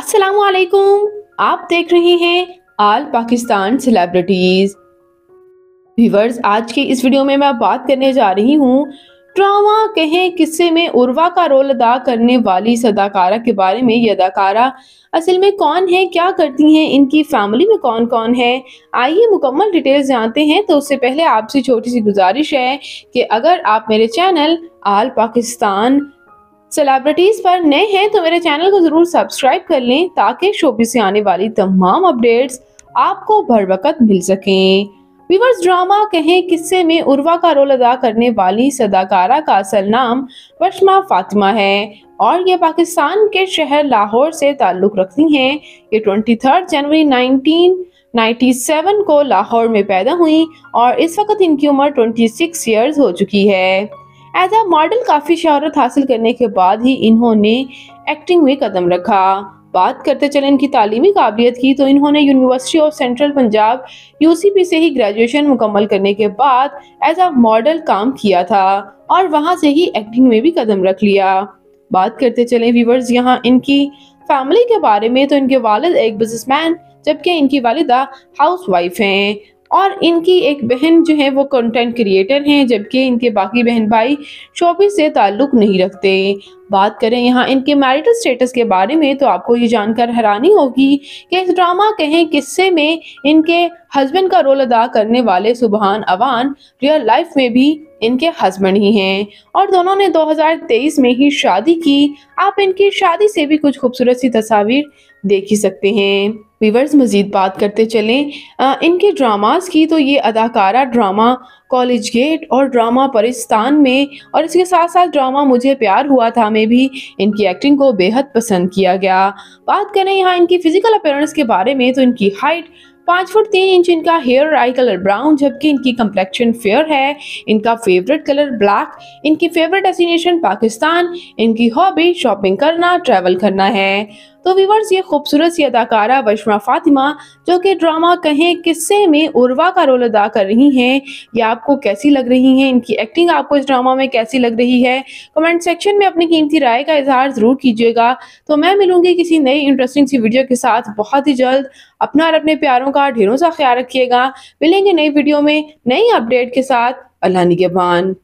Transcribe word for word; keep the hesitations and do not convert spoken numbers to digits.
अस्सलामुअलैकुम, आप देख रहे हैं आल पाकिस्तान सेलिब्रिटीज। व्यूअर्स, आज के इस वीडियो में मैं बात करने जा रही हूँ ड्रामा कहें किस्से में उर्वा का रोल अदा करने वाली इस अदाकारा के बारे में। ये अदाकारा असल में कौन है, क्या करती हैं, इनकी फैमिली में कौन कौन है, आइए मुकम्मल डिटेल्स जानते हैं। तो उससे पहले आपसे छोटी सी गुजारिश है कि अगर आप मेरे चैनल आल पाकिस्तान सेलिब्रिटीज़ पर नए हैं तो मेरे चैनल को ज़रूर सब्सक्राइब कर लें ताकि शोबिस से आने वाली तमाम अपडेट्स आपको भरवकत मिल सकें। व्यूअर्स, ड्रामा कहें किस्से में उर्वा का रोल अदा करने वाली अदाकारा का असल नाम वस्मा फातिमा है और ये पाकिस्तान के शहर लाहौर से ताल्लुक़ रखती हैं। ये twenty third January nineteen ninety seven को लाहौर में पैदा हुई और इस वक्त इनकी उम्र ट्वेंटी सिक्स ईयर्स हो चुकी है। एज अ मॉडल काफ़ी शहरत हासिल करने के बाद ही इन्होंने एक्टिंग में कदम रखा। बात करते चले इनकी तालीमी काबिलियत की तो इन्होंने University of Central Punjab UCP से ही ग्रेजुएशन मुकम्मल करने के बाद एज अ मॉडल काम किया था और वहां से ही एक्टिंग में भी कदम रख लिया। बात करते चले व्यूवर्स यहाँ इनकी फैमिली के बारे में तो इनके वालिद एक बिजनेसमैन जबकि इनकी वालिदा हाउसवाइफ हैं और इनकी एक बहन जो है वो कंटेंट क्रिएटर हैं जबकि इनके बाकी बहन भाई शोबिस से ताल्लुक़ नहीं रखते। बात करें यहाँ इनके मैरिटल स्टेटस के बारे में तो आपको ये जानकर हैरानी होगी कि इस ड्रामा कहें किस्से में इनके हस्बैंड का रोल अदा करने वाले सुबहान अवान रियल लाइफ में भी इनके हस्बैंड ही हैं और दोनों ने दो हज़ार तेईस में ही शादी की। आप इनकी शादी से भी कुछ खूबसूरत सी तस्वीर देख ही सकते हैं। व्यूअर्स, मज़ीद बात करते चलें इनके ड्रामास की तो ये अदाकारा ड्रामा कॉलेज गेट और ड्रामा परिस्तान में और इसके साथ साथ ड्रामा मुझे प्यार हुआ था में भी इनकी एक्टिंग को बेहद पसंद किया गया। बात करें यहाँ इनकी फिजिकल अपीयरेंस के बारे में तो इनकी हाइट पाँच फुट तीन इंच, इनका हेयर और आई कलर ब्राउन जबकि इनकी कंप्लेक्शन फेयर है, इनका फेवरेट कलर ब्लैक, इनकी फेवरेट डेस्टिनेशन पाकिस्तान, इनकी हॉबी शॉपिंग करना, ट्रैवल करना है। तो व्यूअर्स, ये खूबसूरत सी अदाकारा वस्मा फातिमा जो कि ड्रामा कहें किस्से में उर्वा का रोल अदा कर रही हैं, ये आपको कैसी लग रही हैं, इनकी एक्टिंग आपको इस ड्रामा में कैसी लग रही है, कमेंट सेक्शन में अपनी कीमती राय का इजहार ज़रूर कीजिएगा। तो मैं मिलूंगी किसी नई इंटरेस्टिंग सी वीडियो के साथ बहुत ही जल्द। अपना और अपने प्यारों का ढेरों सा ख्याल रखिएगा। मिलेंगे नई वीडियो में नई अपडेट के साथ। अल्लाह निगहबान।